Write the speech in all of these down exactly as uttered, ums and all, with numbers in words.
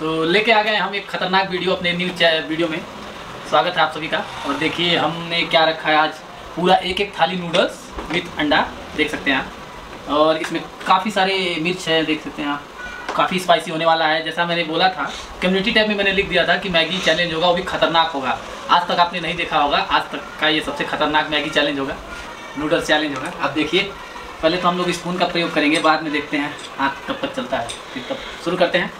तो लेके आ गए हम एक खतरनाक वीडियो अपने न्यू वीडियो में। स्वागत है आप सभी का। और देखिए हमने क्या रखा है आज, पूरा एक एक थाली नूडल्स विथ अंडा, देख सकते हैं आप। और इसमें काफ़ी सारे मिर्च है, देख सकते हैं आप। काफ़ी स्पाइसी होने वाला है। जैसा मैंने बोला था कम्युनिटी टैब में, मैंने लिख दिया था कि मैगी चैलेंज होगा, वो भी खतरनाक होगा। आज तक आपने नहीं देखा होगा, आज तक का ये सबसे खतरनाक मैगी चैलेंज होगा, नूडल्स चैलेंज होगा। आप देखिए, पहले तो हम लोग स्पून का प्रयोग करेंगे, बाद में देखते हैं हाथ कब तक चलता है। फिर तब शुरू करते हैं।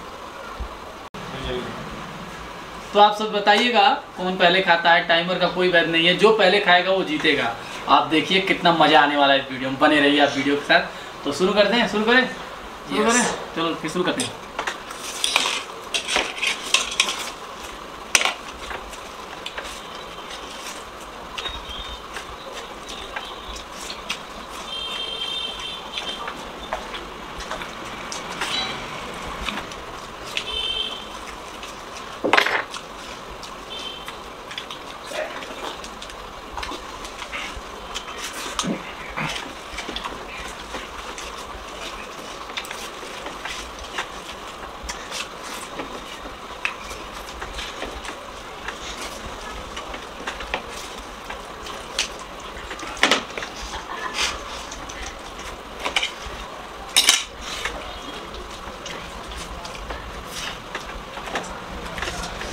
तो आप सब बताइएगा कौन पहले खाता है। टाइमर का कोई वैध नहीं है, जो पहले खाएगा वो जीतेगा। आप देखिए कितना मज़ा आने वाला है इस वीडियो में, बने रहिए आप वीडियो के साथ। तो शुरू करते हैं, शुरू करें शुरू yes. करें चलो फिर शुरू करते हैं।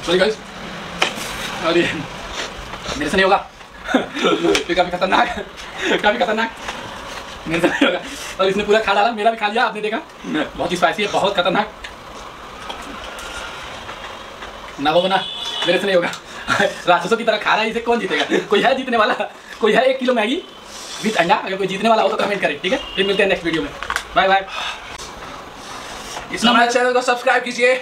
सॉरी गाइस, अरे मेरे से नहीं होगा, ये काफ़ी खतरनाक काफ़ी खतरनाक मेरे से नहीं होगा। और इसने पूरा खा डाला, मेरा भी खा लिया, आपने देखा। बहुत ही स्पाइसी है, बहुत खतरनाक। ना वो ना, मेरे से नहीं होगा। राक्षसों की तरह खा रहा है, इसे कौन जीतेगा? कोई है जीतने वाला? कोई है एक किलो मैगी विथ अंडा? अगर कोई जीतने वाला हो तो कमेंट करें, ठीक है। फिर मिलते हैं नेक्स्ट वीडियो में, बाय बाय। इसलिए हमारे चैनल को सब्सक्राइब कीजिए,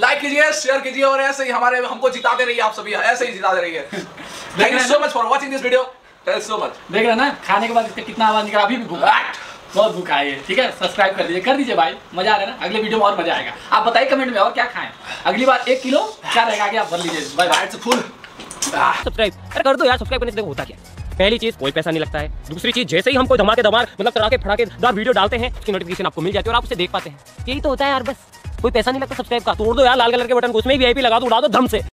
लाइक कीजिए, शेयर कीजिए और ऐसे ही हमारे हमको जिताते रहिए आप सभी, ऐसे ही जिताते रहिए। Thank you so much for watching this video, thank you so much. देख रहे ना खाने के बाद इसका कितना आवाज निकला, अभी भी भूख, बहुत भूखा है, ठीक है। सब्सक्राइब कर दीजिए, कर दीजिए भाई, मजा आ रहा है ना। अगले वीडियो में और मजा आएगा। आप बताइए कमेंट में और क्या खाएं। अगली बार एक किलो क्या रहेगा कि आप भर लीजिए। Bye bye, it's full. Subscribe कर दो यार, सब्सक्राइब करने से देखो होता क्या। पहली चीज कोई पैसा नहीं लगता है, दूसरी चीज जैसे ही हम कोई धमाके धमार मतलब तड़ाके फड़ाकेदार वीडियो डालते हैं उसकी नोटिफिकेशन आपको मिल जाती है और आप उसे देख पाते हैं। यही तो होता है यार, बस कोई पैसा नहीं लगता सब्सक्राइब का। तोड़ दो यार लाल कलर के बटन को, उसमें वीआईपी लगा दो, उड़ा दो धम से।